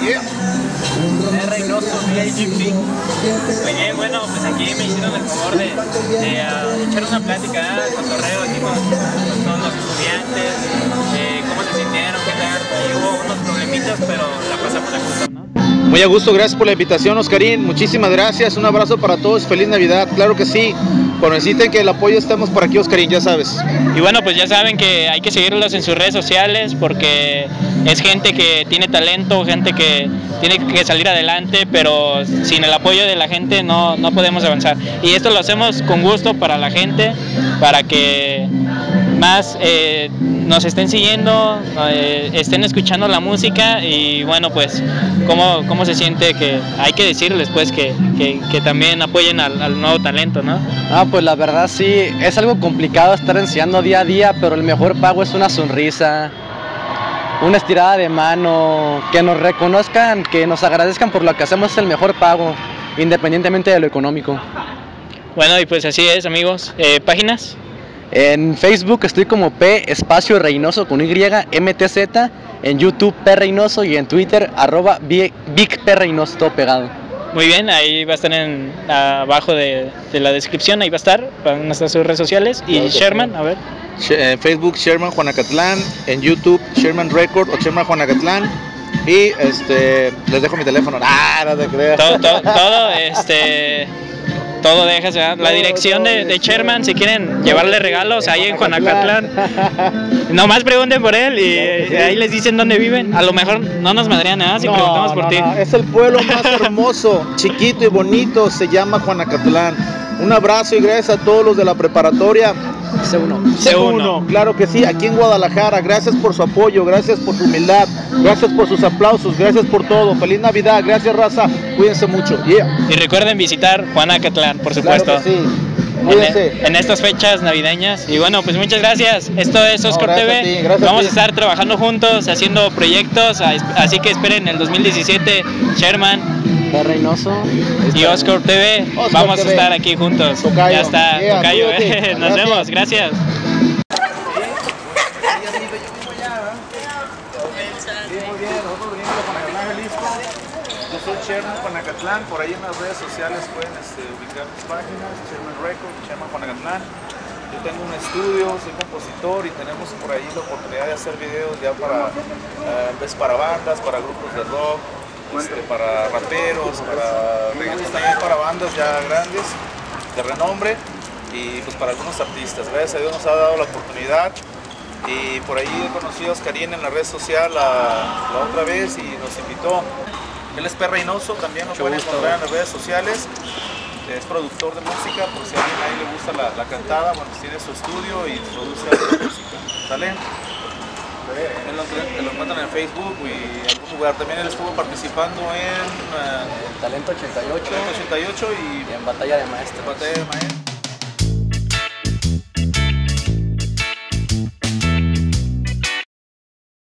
Bien. P. Reynoso, de AGP. Oye, bueno, pues aquí me hicieron el favor de echar una plática, cotorreo aquí con todos los estudiantes, cómo se sintieron, qué tal. Y hubo unos problemitas, pero la pasamos a gusto, ¿no? Muy a gusto, gracias por la invitación, Oscarín. Muchísimas gracias, un abrazo para todos, feliz Navidad, claro que sí. Cuando necesiten que el apoyo, estamos por aquí, Oscarín, ya sabes. Y bueno, pues ya saben que hay que seguirlos en sus redes sociales porque es gente que tiene talento, gente que tiene que salir adelante, pero sin el apoyo de la gente no podemos avanzar. Y esto lo hacemos con gusto para la gente, para que más nos estén siguiendo, estén escuchando la música y bueno, pues cómo se siente, que hay que decirles pues que también apoyen al nuevo talento, ¿no? Ah, pues la verdad sí, es algo complicado estar enseñando día a día, pero el mejor pago es una sonrisa, una estirada de mano, que nos reconozcan, que nos agradezcan por lo que hacemos, es el mejor pago, independientemente de lo económico. Bueno, y pues así es, amigos. ¿Páginas? En Facebook estoy como P Espacio Reynoso con Y, MTZ, en YouTube P Reynoso y en Twitter @Big P Reynoso, todo pegado. Muy bien, ahí va a estar abajo de la descripción, ahí va a estar, van a estar sus redes sociales. Y claro, Sherman, sí. A ver. Facebook Sherman Juanacatlán, en YouTube Sherman Record o Sherman Juanacatlán. Y les dejo mi teléfono. No te creas. Todo dejas, ¿verdad? La dirección de Sherman, si quieren llevarle regalos ahí en Juanacatlán. Nomás pregunten por él y ahí les dicen dónde viven. A lo mejor no nos madrean nada si preguntamos por ti. No. Es el pueblo más hermoso, chiquito y bonito, se llama Juanacatlán. Un abrazo y gracias a todos los de la preparatoria C1. C1, claro que sí, aquí en Guadalajara. Gracias por su apoyo, gracias por su humildad, gracias por sus aplausos, gracias por todo. Feliz Navidad, gracias raza, cuídense mucho. Y recuerden visitar Juanacatlán, por supuesto. Claro que sí. En estas fechas navideñas. Y bueno, pues muchas gracias. Esto es Oscar TV. Vamos a estar trabajando juntos, haciendo proyectos, así que esperen el 2017 Sherman Reynoso y Oscar TV. Vamos a estar aquí juntos. Tocayo. Ya está, tocayo, Nos vemos, gracias. Yo soy Sherman Juanacatlán, por ahí en las redes sociales pueden ubicar mis páginas, Sherman Record, Sherman Juanacatlán. Yo tengo un estudio, soy compositor y tenemos por ahí la oportunidad de hacer videos ya para bandas, para grupos de rock, para raperos, para reggaeton, también para bandas ya grandes, de renombre, y pues para algunos artistas. Gracias a Dios nos ha dado la oportunidad y por ahí he conocido a Oscarín en la red social la otra vez y nos invitó. Él es P. Reynoso, también lo pueden encontrar en las redes sociales. Es productor de música, por si a alguien ahí le gusta la cantada, bueno, tiene su estudio y produce música. ¿Sale? Lo encuentran en Facebook y en algún lugar. También él estuvo participando en Talento 88 y en Batalla de Maestros.